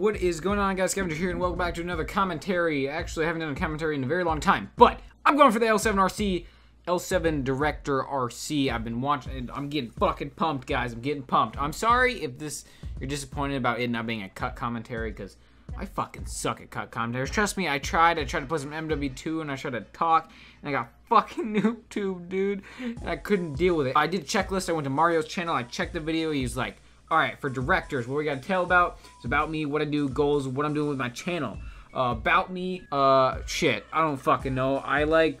What is going on, guys? Scavenger here, and welcome back to another commentary. Actually, I haven't done a commentary in a very long time, but I'm going for the L7RC, L7 Director RC. I've been watching, and I'm getting fucking pumped, guys. I'm getting pumped. I'm sorry if you're disappointed about it not being a cut commentary, because I fucking suck at cut commentaries. Trust me, I tried to play some MW2, and I tried to talk, and I got fucking noob tube, dude, and I couldn't deal with it. I did a checklist. I went to Mario's channel. I checked the video. He was like, alright, for directors, what we gotta tell about, it's about me, what I do, goals, what I'm doing with my channel. About me, shit, I don't fucking know. I like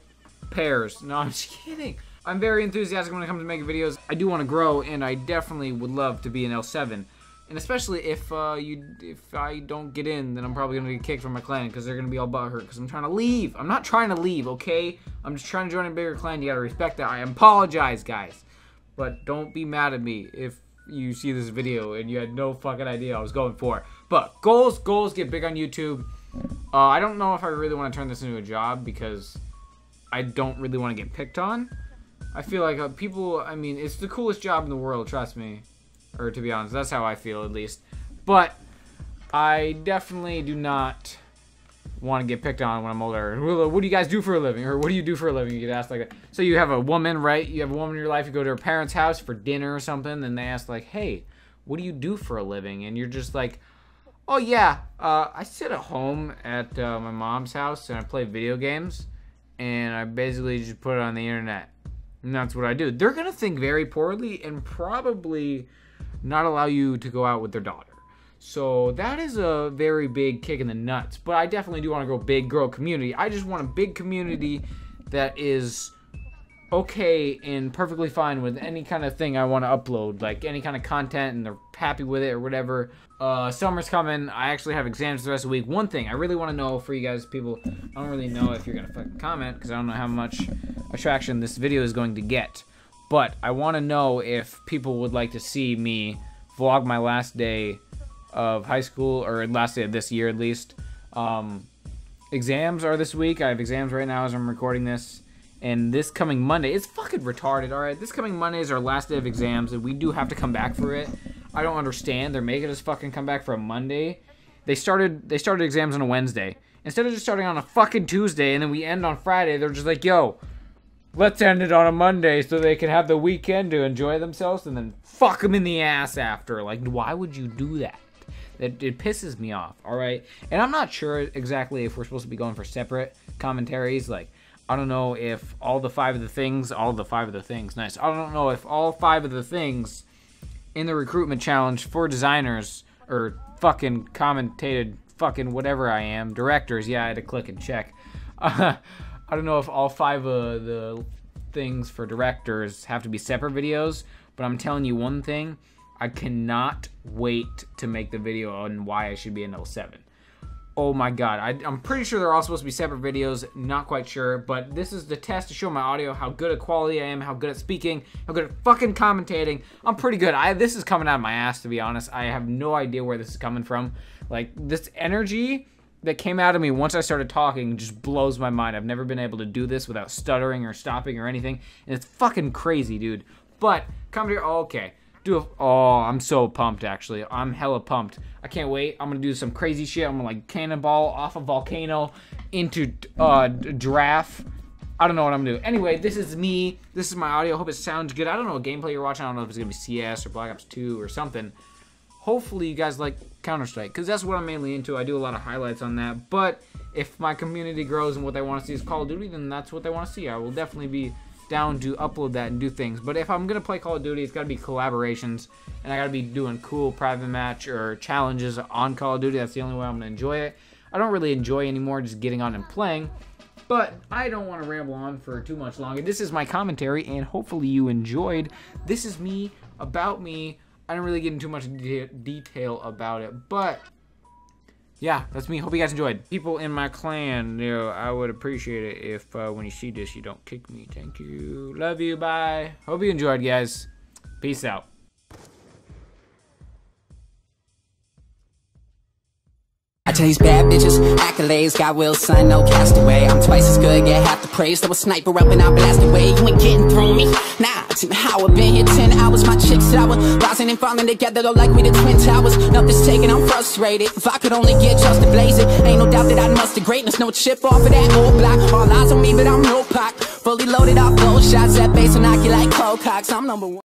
pears. No, I'm just kidding. I'm very enthusiastic when it comes to making videos. I do want to grow, and I definitely would love to be an L7. And especially if I don't get in, then I'm probably gonna get kicked from my clan, because they're gonna be all butthurt, because I'm trying to leave. I'm not trying to leave, okay? I'm just trying to join a bigger clan. You gotta respect that. I apologize, guys. But don't be mad at me if you see this video and you had no fucking idea I was going for. But goals get big on YouTube. I don't know if I really want to turn this into a job, because I don't really want to get picked on. I feel like people, I mean, it's the coolest job in the world, trust me. Or to be honest, that's how I feel, at least. But I definitely do not want to get picked on when I'm older. What do you guys do for a living? Or what do you do for a living? You get asked like that. So you have a woman, right? You have a woman in your life, you go to her parents' house for dinner or something, and they ask like, hey, what do you do for a living? And you're just like, oh yeah, I sit at home at my mom's house and I play video games, and I basically just put it on the internet. And that's what I do. They're gonna think very poorly and probably not allow you to go out with their daughter. So that is a very big kick in the nuts. But I definitely do want to grow big, grow community. I just want a big community that is okay and perfectly fine with any kind of thing I want to upload, like any kind of content, and they're happy with it or whatever. Summer's coming. I actually have exams the rest of the week. One thing I really want to know for you guys, people, I don't really know if you're gonna fucking comment, because I don't know how much attraction this video is going to get. But I want to know if people would like to see me vlog my last day of high school, or last day of this year at least. Exams are this week. I have exams right now as I'm recording this, and this coming Monday, it's fucking retarded, alright? This coming Monday is our last day of exams, and we do have to come back for it. I don't understand. They're making us fucking come back for a Monday. They started exams on a Wednesday. Instead of just starting on a fucking Tuesday and then we end on Friday, they're just like, yo, let's end it on a Monday so they can have the weekend to enjoy themselves, and then fuck them in the ass after. Like, why would you do that? It pisses me off, alright? And I'm not sure exactly if we're supposed to be going for separate commentaries. Like, I don't know if I don't know if all five of the things in the recruitment challenge for designers, or fucking commentated fucking whatever I am, directors, yeah, I had to click and check. I don't know if all five of the things for directors have to be separate videos, but I'm telling you one thing. I cannot wait to make the video on why I should be an L7. Oh my god, I'm pretty sure they're all supposed to be separate videos, not quite sure, but this is the test to show my audio how good at quality I am, how good at speaking, how good at fucking commentating. I'm pretty good. This is coming out of my ass, to be honest. I have no idea where this is coming from. Like, this energy that came out of me once I started talking just blows my mind. I've never been able to do this without stuttering or stopping or anything, and it's fucking crazy, dude. But, commentary, oh, okay. Oh, I'm so pumped, actually. I'm hella pumped. I can't wait. I'm gonna do some crazy shit. I'm gonna like cannonball off a volcano into giraffe. I don't know what I'm gonna do. Anyway, this is me. This is my audio. Hope it sounds good. I don't know what gameplay you're watching. I don't know if it's gonna be CS or Black Ops 2 or something. Hopefully you guys like Counter-Strike, because that's what I'm mainly into. I do a lot of highlights on that. But if my community grows and what they want to see is Call of Duty, then that's what they want to see. I will definitely be down to upload that and do things. But if I'm gonna play Call of Duty, it's gotta be collaborations, and I gotta be doing cool private match or challenges on Call of Duty. That's the only way I'm gonna enjoy it. I don't really enjoy anymore just getting on and playing, but I don't want to ramble on for too much longer. This is my commentary, and hopefully you enjoyed. This is me, about me. I don't really get into too much detail about it, but yeah, that's me. Hope you guys enjoyed. People in my clan, you know, I would appreciate it if when you see this, you don't kick me. Thank you. Love you. Bye. Hope you enjoyed, guys. Peace out. I chase bad bitches, accolades, got Will, son, no castaway. I'm twice as good, get half the praise. Throw a sniper up and I'll blast away. You ain't getting through me. Nah. blocks an hour. Been here 10 hours, my chick's sour. Rising and falling together, though, like we the Twin Towers. Nothing's taken, I'm frustrated. If I could only get just to blaze it, ain't no doubt that I'd muster greatness. No chip off of that old block. All eyes on me, but I'm no Pac. Fully loaded off those shots. That bass will knock you like cold cocks. I'm number one.